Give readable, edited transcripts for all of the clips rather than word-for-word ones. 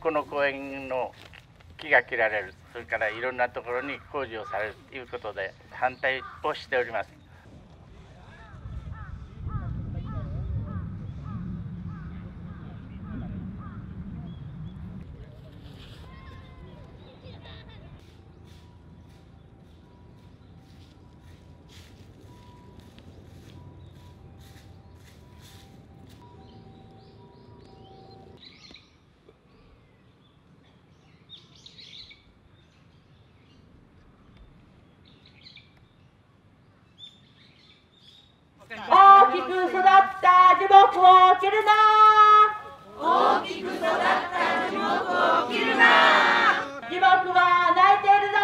この公園の木が切られる、それからいろんなところに工事をされるということで反対をしております。大きく育った樹木を切るな。大きく育った樹木を切るな。樹木は泣いてるぞ。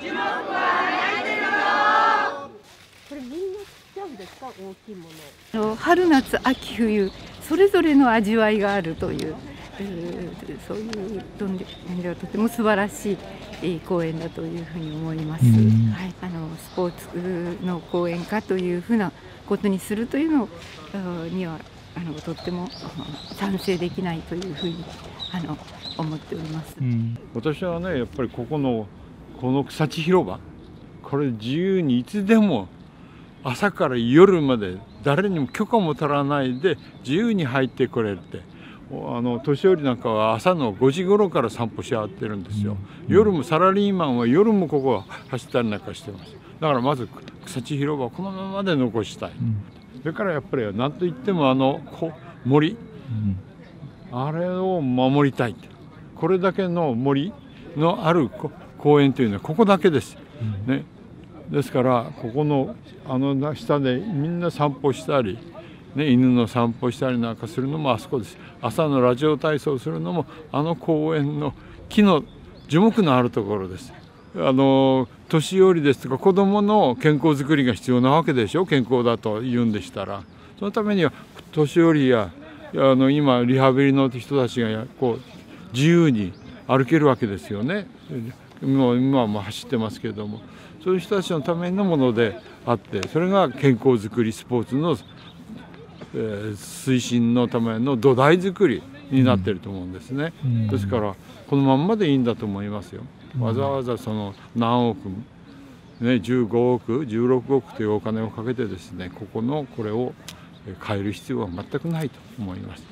樹木は泣いてるぞ。これみんな切っちゃうんですか、大きいもの。春夏秋冬それぞれの味わいがあるという、そういう意味ではとても素晴らしい。いい公園だというふうに思います。はい、スポーツの公園化というふうなことにするというのにはとっても賛成できないというふうに思っております。私はね、やっぱりこの草地広場、これ自由にいつでも朝から夜まで誰にも許可も取らないで自由に入ってこれって。年寄りなんかは朝の5時頃から散歩し合ってるんですよ。夜もサラリーマンは夜もここは走ったりなんかしてます。だからまず草地広場をこのままで残したい。それからやっぱり何といっても森、あれを守りたい。これだけの森のある公園というのはここだけです、ね、ですからここの下でみんな散歩したりね、犬の散歩したりなんかするのもあそこです。朝のラジオ体操するのも公園の樹木のあるところです。年寄りですとか子どもの健康づくりが必要なわけでしょ。健康だと言うんでしたら、そのためには年寄りや今リハビリの人たちが自由に歩けるわけですよね。もう今も走ってますけれども、そういう人たちのためのものであって、それが健康づくり、スポーツの推進のための土台作りになっていると思うんですね。ですからこのまんまでいいんだと思いますよ。わざわざ何億、ね、15億16億というお金をかけてですね、これを変える必要は全くないと思います。